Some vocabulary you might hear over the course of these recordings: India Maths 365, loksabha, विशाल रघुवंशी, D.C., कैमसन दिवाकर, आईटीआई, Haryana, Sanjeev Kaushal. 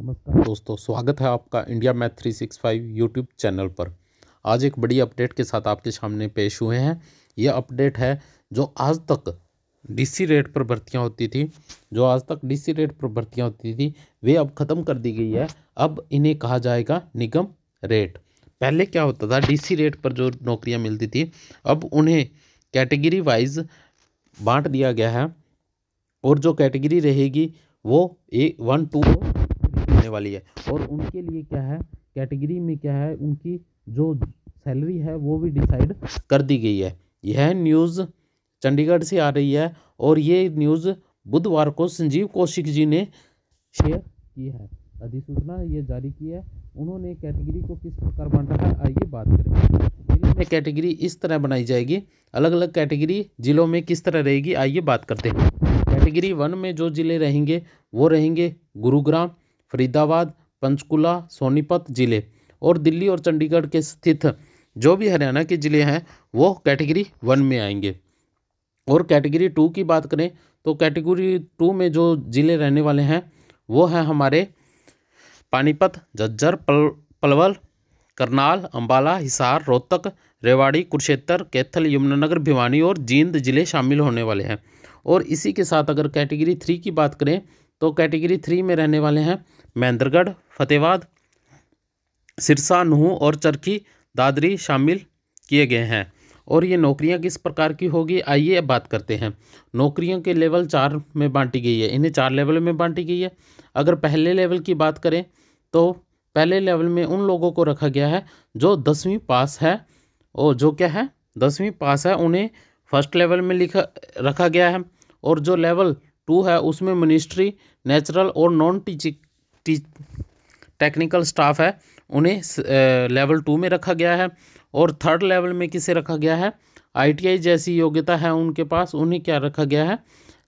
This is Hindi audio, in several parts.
नमस्कार दोस्तों, स्वागत है आपका इंडिया मैथ 365 यूट्यूब चैनल पर। आज एक बड़ी अपडेट के साथ आपके सामने पेश हुए हैं। यह अपडेट है जो आज तक डीसी रेट पर भर्तियां होती थी वे अब ख़त्म कर दी गई है। अब इन्हें कहा जाएगा निगम रेट। पहले क्या होता था, डीसी रेट पर जो नौकरियाँ मिलती थी अब उन्हें कैटेगरी वाइज बाँट दिया गया है और जो कैटेगरी रहेगी वो 1, 2 वाली है। और उनके लिए क्या है, कैटेगरी में क्या है, उनकी जो सैलरी है वो भी डिसाइड कर दी गई है। यह न्यूज़ चंडीगढ़ से आ रही है और ये न्यूज़ बुधवार को संजीव कौशिक जी ने शेयर की है, अधिसूचना ये जारी की है। उन्होंने कैटेगरी को किस प्रकार बांटा है, आइए बात करें। जिले में कैटेगरी इस तरह बनाई जाएगी, अलग अलग कैटेगरी जिलों में किस तरह रहेगी, आइए बात करते हैं। कैटेगरी 1 में जो जिले रहेंगे वो रहेंगे गुरुग्राम, फरीदाबाद, पंचकुला, सोनीपत जिले, और दिल्ली और चंडीगढ़ के स्थित जो भी हरियाणा के जिले हैं वो कैटेगरी 1 में आएंगे। और कैटेगरी 2 की बात करें तो कैटेगरी 2 में जो जिले रहने वाले हैं वो हैं हमारे पानीपत, झज्जर, पलवल, करनाल, अंबाला, हिसार, रोहतक, रेवाड़ी, कुरुक्षेत्र, कैथल, यमुनानगर, भिवानी और जींद जिले शामिल होने वाले हैं। और इसी के साथ अगर कैटेगरी 3 की बात करें तो कैटेगरी 3 में रहने वाले हैं महेंद्रगढ़, फतेहाबाद, सिरसा, नूंह और चरखी दादरी शामिल किए गए हैं। और ये नौकरियां किस प्रकार की होगी, आइए अब बात करते हैं। नौकरियों के लेवल 4 में बांटी गई है, इन्हें 4 लेवल में बांटी गई है। अगर पहले लेवल की बात करें तो पहले लेवल में उन लोगों को रखा गया है जो 10वीं पास है, और जो क्या है 10वीं पास है उन्हें फर्स्ट लेवल में रखा गया है। और जो लेवल 2 है उसमें मिनिस्ट्री, नेचुरल और नॉन टेक्निकल स्टाफ है, उन्हें लेवल 2 में रखा गया है। और थर्ड लेवल में किसे रखा गया है, आईटीआई जैसी योग्यता है उनके पास, उन्हें क्या रखा गया है,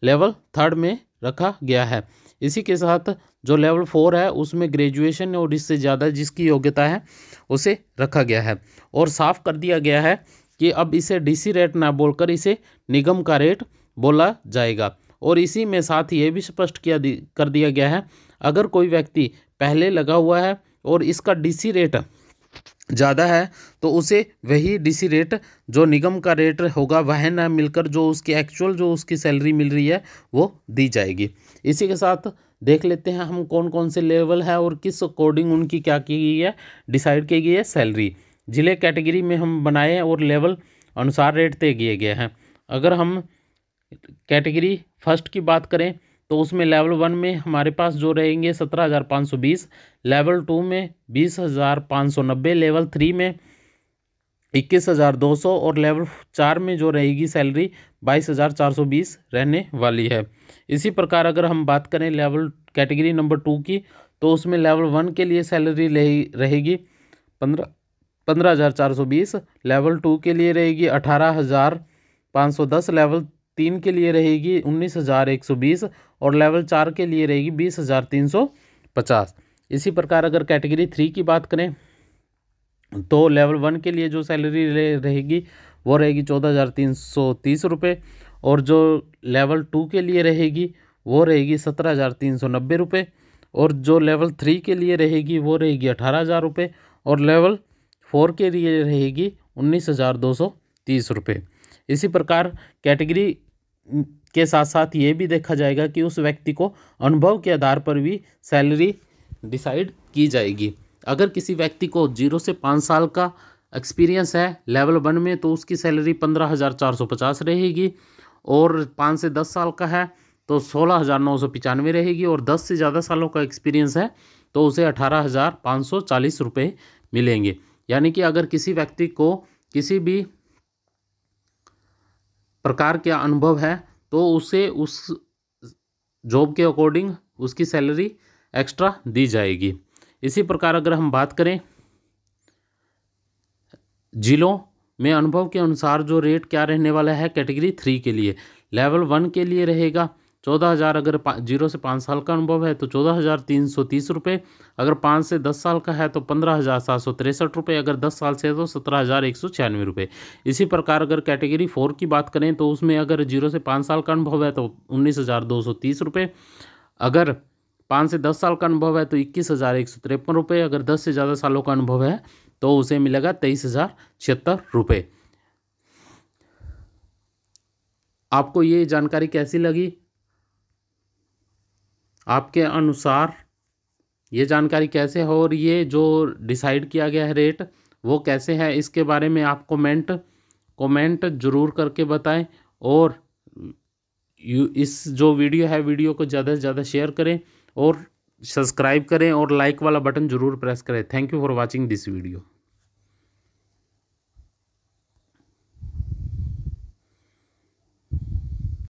लेवल 3 में रखा गया है। इसी के साथ जो लेवल 4 है उसमें ग्रेजुएशन और इससे ज़्यादा जिसकी योग्यता है उसे रखा गया है। और साफ़ कर दिया गया है कि अब इसे डीसी रेट ना बोलकर इसे निगम का रेट बोला जाएगा। और इसी में साथ ही ये भी स्पष्ट कर दिया गया है, अगर कोई व्यक्ति पहले लगा हुआ है और इसका डीसी रेट ज़्यादा है तो उसे वही डीसी रेट जो निगम का रेट होगा वह ना मिलकर जो उसकी एक्चुअल जो उसकी सैलरी मिल रही है वो दी जाएगी। इसी के साथ देख लेते हैं हम कौन कौन से लेवल है और किस अकॉर्डिंग उनकी क्या की गई है, डिसाइड की गई है सैलरी। जिले कैटेगरी में हम बनाए हैं और लेवल अनुसार रेट तय किए गए हैं। अगर हम कैटेगरी फर्स्ट की बात करें तो उसमें लेवल 1 में हमारे पास जो रहेंगे 17,520, लेवल 2 में 20,590, लेवल 3 में 21,200 और लेवल 4 में जो रहेगी सैलरी 22,420 रहने वाली है। इसी प्रकार अगर हम बात करें लेवल कैटेगरी नंबर 2 की तो उसमें लेवल 1 के लिए सैलरी रहेगी 15,420, लेवल 2 के लिए रहेगी 18,510, लेवल 3 के लिए रहेगी 19,120 और लेवल 4 के लिए रहेगी 20,350। इसी प्रकार अगर कैटेगरी 3 की बात करें तो लेवल 1 के लिए जो सैलरी रहेगी वो रहेगी 14,330 रुपये, और जो लेवल 2 के लिए रहेगी वो रहेगी 17,390 रुपये, और जो लेवल 3 के लिए रहेगी वो रहेगी 18,000 रुपये, और लेवल 4 के लिए रहेगी 19,230 रुपये। इसी प्रकार कैटेगरी के साथ साथ ये भी देखा जाएगा कि उस व्यक्ति को अनुभव के आधार पर भी सैलरी डिसाइड की जाएगी। अगर किसी व्यक्ति को 0 से 5 साल का एक्सपीरियंस है लेवल 1 में तो उसकी सैलरी 15,450 रहेगी, और 5 से 10 साल का है तो 16,995 रहेगी, और 10 से ज़्यादा सालों का एक्सपीरियंस है तो उसे 18,540 रुपये मिलेंगे। यानी कि अगर किसी व्यक्ति को किसी भी प्रकार के अनुभव है तो उसे उस जॉब के अकॉर्डिंग उसकी सैलरी एक्स्ट्रा दी जाएगी। इसी प्रकार अगर हम बात करें जिलों में अनुभव के अनुसार जो रेट क्या रहने वाला है कैटेगरी 3 के लिए, लेवल 1 के लिए रहेगा 14,000, अगर 0 से 5 साल का अनुभव है तो 14,330 रुपये, अगर 5 से 10 साल का है तो 15,763 रुपये, अगर 10 साल से तो 17,196 रुपये। इसी प्रकार अगर कैटेगरी 4 की बात करें तो उसमें अगर 0 से 5 साल का अनुभव है तो 19,230 रुपये, अगर 5 से 10 साल का अनुभव है तो 21,153 रुपये, अगर 10 से ज़्यादा सालों का अनुभव है तो उसे मिलेगा 23,076 रुपये। आपको ये जानकारी कैसी लगी? आपके अनुसार ये जानकारी कैसे हो और ये जो डिसाइड किया गया है रेट वो कैसे है, इसके बारे में आप कमेंट ज़रूर करके बताएं। और इस जो वीडियो है वीडियो को ज़्यादा से ज़्यादा शेयर करें और सब्सक्राइब करें और लाइक वाला बटन ज़रूर प्रेस करें। Thank you for watching this video.